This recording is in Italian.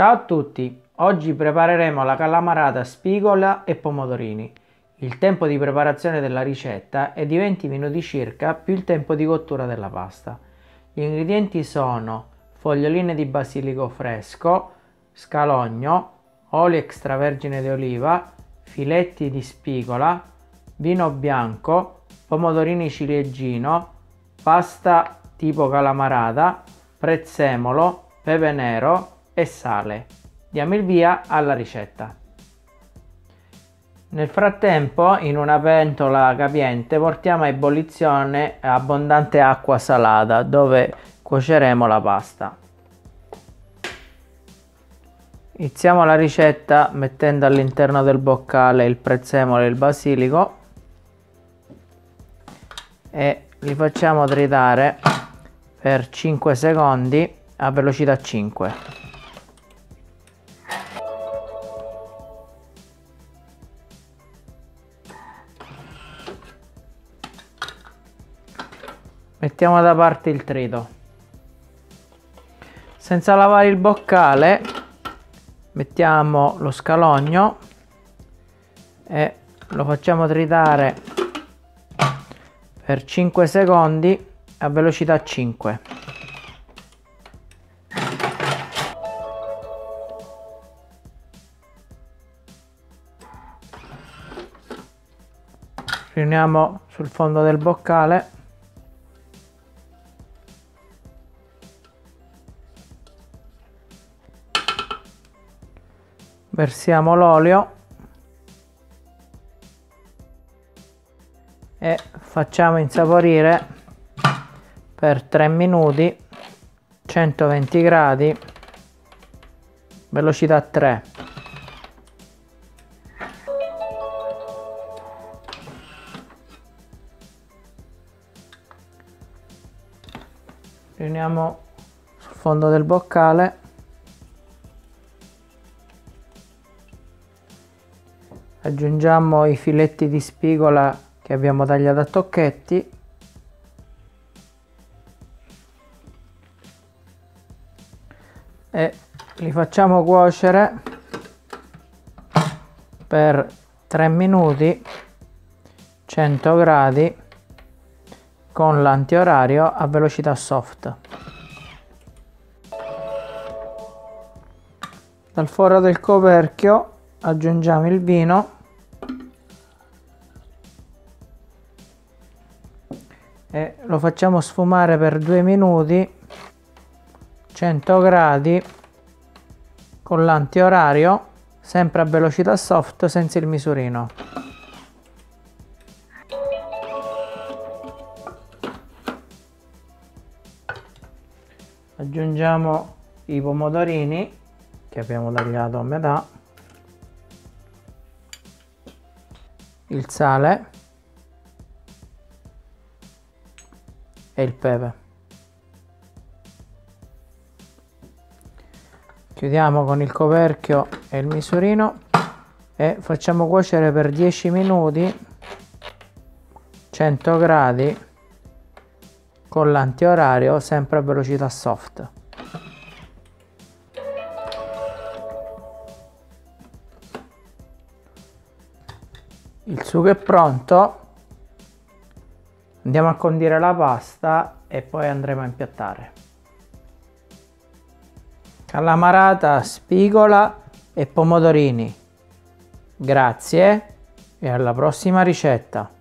Ciao a tutti, oggi prepareremo la calamarata spigola e pomodorini. Il tempo di preparazione della ricetta è di 20 minuti circa più il tempo di cottura della pasta. Gli ingredienti sono foglioline di basilico fresco, scalogno, olio extravergine di oliva, filetti di spigola, vino bianco, pomodorini ciliegino, pasta tipo calamarata, prezzemolo, pepe nero e sale. Diamo il via alla ricetta. Nel frattempo, in una pentola capiente, portiamo a ebollizione abbondante acqua salata dove cuoceremo la pasta. Iniziamo la ricetta mettendo all'interno del boccale il prezzemolo e il basilico e li facciamo tritare per 5 secondi a velocità 5. Mettiamo da parte il trito. Senza lavare il boccale mettiamo lo scalogno e lo facciamo tritare per 5 secondi a velocità 5. Riuniamo sul fondo del boccale. Versiamo l'olio e facciamo insaporire per 3 minuti, 120 gradi, velocità 3. Riuniamo sul fondo del boccale. Aggiungiamo i filetti di spigola che abbiamo tagliato a tocchetti e li facciamo cuocere per 3 minuti, 100 gradi, con l'antiorario a velocità soft. Dal foro del coperchio aggiungiamo il vino e lo facciamo sfumare per 2 minuti, 100 gradi, con l'antiorario, sempre a velocità soft senza il misurino. Aggiungiamo i pomodorini che abbiamo tagliato a metà, il sale e il pepe. Chiudiamo con il coperchio e il misurino e facciamo cuocere per 10 minuti, 100 gradi, con l'antiorario sempre a velocità soft. Il sugo è pronto. Andiamo a condire la pasta e poi andremo a impiattare. Calamarata, spigola e pomodorini. Grazie e alla prossima ricetta.